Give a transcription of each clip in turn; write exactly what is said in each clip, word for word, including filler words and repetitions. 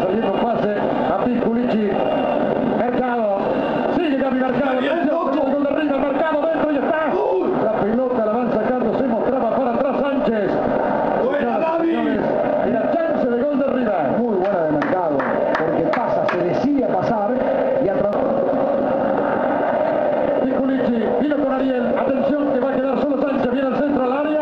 perdiendo el pase a Pisculich. Mercado, sí llega a mi Mercado, el gol de River, Mercado dentro y está. ¡Uy! La pelota la van sacando, se mostraba para atrás Sánchez. Buena, David. Y la chance de gol de River. Muy buena de Mercado, porque pasa, se decide a pasar y atrás. Pisculich, vino con Ariel, atención que va a quedar solo Sánchez, viene al centro al área.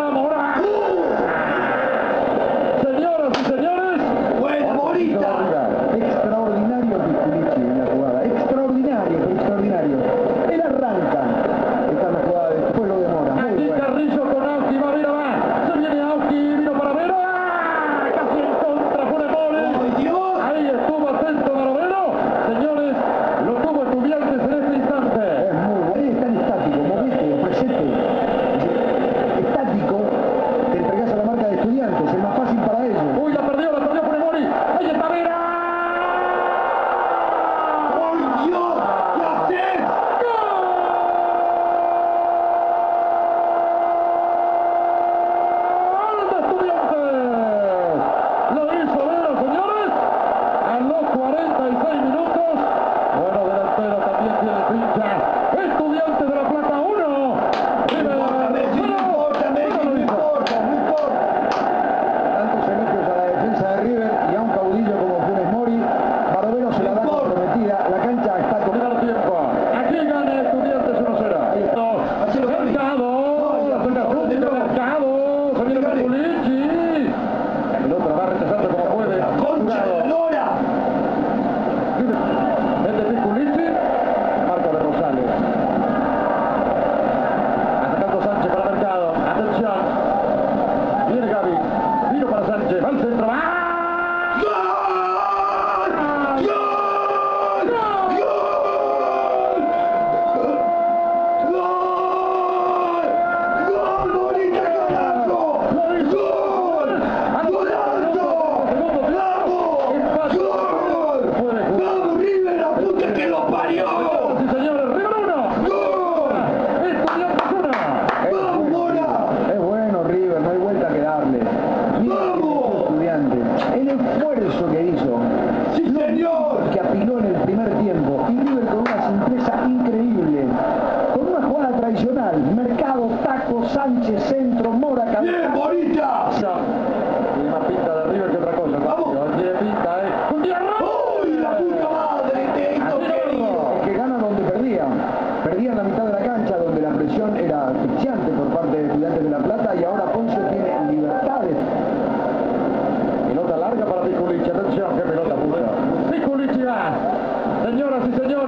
Mercado, taco, Sánchez, centro, Mora, cabeza. ¡Bien, Morita! Tiene más pinta de River que otra cosa. ¡Vamos! Tiene pinta, ¿eh? ¡Un día no! ¡Uy, la puta madre! ¡Te hizo querido! Es que ganan donde perdían. Perdían la mitad de la cancha, donde la presión era asfixiante por parte de Estudiantes de La Plata, y ahora Ponce tiene libertades. Pelota larga para Pisculich. Atención, qué pelota puta. Pisculich va. Señoras y señores.